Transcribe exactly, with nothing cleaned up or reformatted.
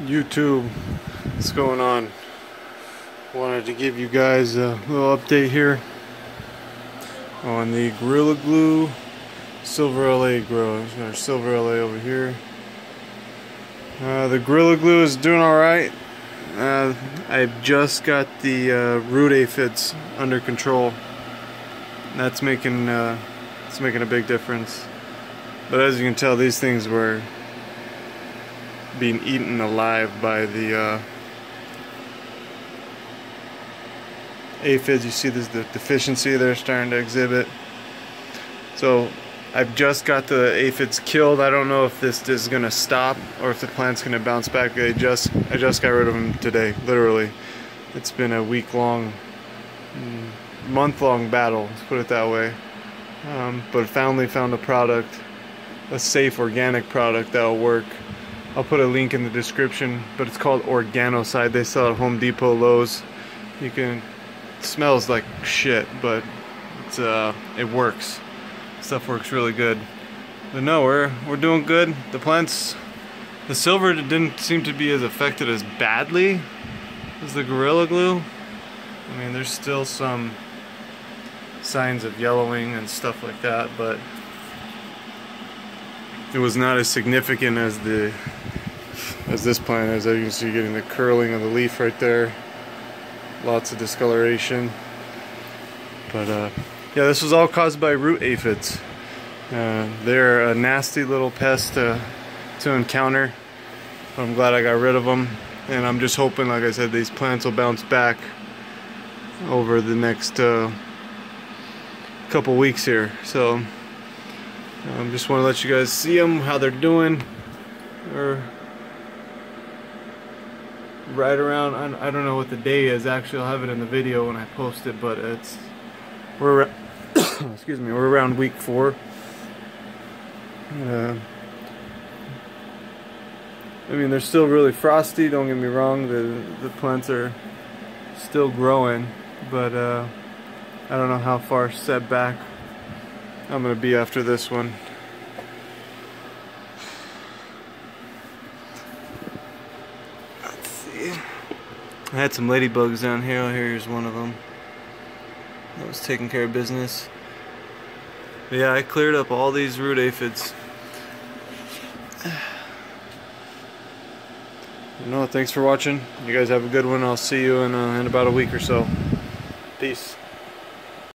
YouTube, what's going on? Wanted to give you guys a little update here on the Gorilla Glue Silver L A grow. There's Silver L A over here. Uh, the Gorilla Glue is doing alright. Uh, I've just got the uh, root aphids under control. That's making uh, it's making a big difference. But as you can tell, these things were being eaten alive by the uh, aphids. You see this, the deficiency they're starting to exhibit. So I've just got the aphids killed. I don't know if this is gonna stop or if the plant's gonna bounce back. They just I just got rid of them today, literally. It's been a week long, month long battle, let's put it that way. Um, but finally found a product, a safe organic product that'll work. I'll put a link in the description, but it's called Organocide. They sell at Home Depot, Lowes. You can, it smells like shit, but it's uh, it works. Stuff works really good. But no, we're we're doing good. The plants, the silver didn't seem to be as affected as badly as the Gorilla Glue. I mean, there's still some signs of yellowing and stuff like that, but it was not as significant as the as this plant is. As you can see, getting the curling of the leaf right there, lots of discoloration. But uh, yeah, this was all caused by root aphids. Uh, they're a nasty little pest to, to encounter. I'm glad I got rid of them, and I'm just hoping, like I said, these plants will bounce back over the next uh, couple weeks here. So. I um, just want to let you guys see them, how they're doing. They're right around, I don't know what the day is, actually I'll have it in the video when I post it, but it's, we're, excuse me, we're around week four. Uh, I mean, they're still really frosty, don't get me wrong, the, the plants are still growing, but uh, I don't know how far set back I'm gonna be after this one. Let's see. I had some ladybugs down here. Here's one of them. That was taking care of business. But yeah, I cleared up all these root aphids. No, thanks for watching. You guys have a good one. I'll see you in, uh, in about a week or so. Peace.